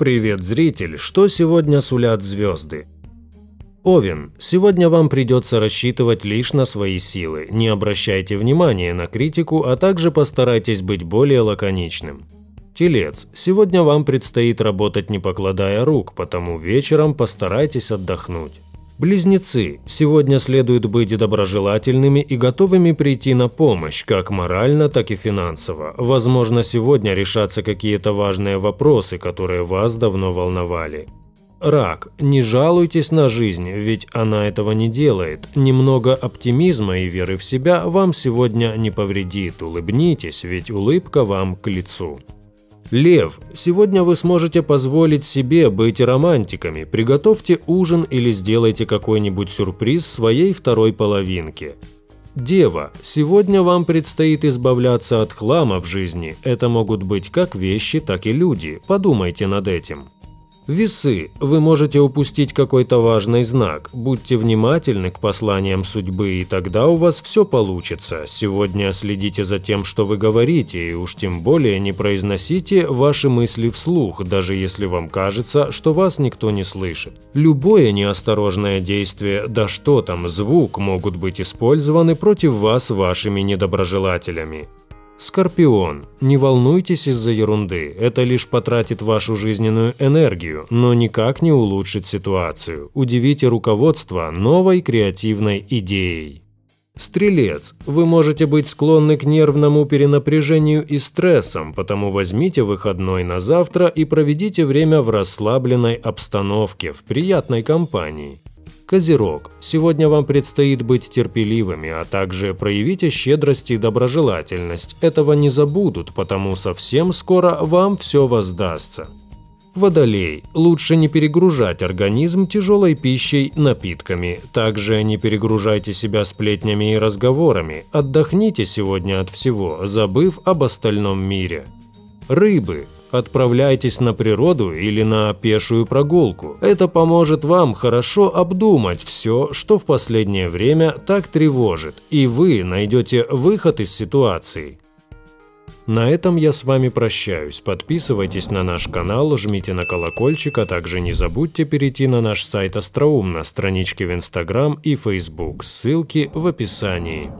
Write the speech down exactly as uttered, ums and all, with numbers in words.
Привет, зритель! Что сегодня сулят звезды? Овен, сегодня вам придется рассчитывать лишь на свои силы. Не обращайте внимания на критику, а также постарайтесь быть более лаконичным. Телец, сегодня вам предстоит работать не покладая рук, потому вечером постарайтесь отдохнуть. Близнецы, сегодня следует быть доброжелательными и готовыми прийти на помощь, как морально, так и финансово. Возможно, сегодня решатся какие-то важные вопросы, которые вас давно волновали. Рак, не жалуйтесь на жизнь, ведь она этого не делает. Немного оптимизма и веры в себя вам сегодня не повредит. Улыбнитесь, ведь улыбка вам к лицу. Лев, сегодня вы сможете позволить себе быть романтиками, приготовьте ужин или сделайте какой-нибудь сюрприз своей второй половинке. Дева, сегодня вам предстоит избавляться от хлама в жизни, это могут быть как вещи, так и люди, подумайте над этим. Весы, вы можете упустить какой-то важный знак, будьте внимательны к посланиям судьбы, и тогда у вас все получится. Сегодня следите за тем, что вы говорите, и уж тем более не произносите ваши мысли вслух, даже если вам кажется, что вас никто не слышит. Любое неосторожное действие, да что там, звук, могут быть использованы против вас вашими недоброжелателями. Скорпион, не волнуйтесь из-за ерунды, это лишь потратит вашу жизненную энергию, но никак не улучшит ситуацию. Удивите руководство новой креативной идеей. Стрелец, вы можете быть склонны к нервному перенапряжению и стрессам, потому возьмите выходной на завтра и проведите время в расслабленной обстановке, в приятной компании. Козерог, сегодня вам предстоит быть терпеливыми, а также проявите щедрость и доброжелательность. Этого не забудут, потому совсем скоро вам все воздастся. Водолей, лучше не перегружать организм тяжелой пищей, напитками. Также не перегружайте себя сплетнями и разговорами. Отдохните сегодня от всего, забыв об остальном мире. Рыбы. Отправляйтесь на природу или на пешую прогулку. Это поможет вам хорошо обдумать все, что в последнее время так тревожит, и вы найдете выход из ситуации. На этом я с вами прощаюсь. Подписывайтесь на наш канал, жмите на колокольчик, а также не забудьте перейти на наш сайт Остроум, на страничке в Инстаграм и Фейсбук. Ссылки в описании.